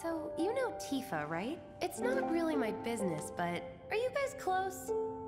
So, you know Tifa, right? It's not really my business, but are you guys close?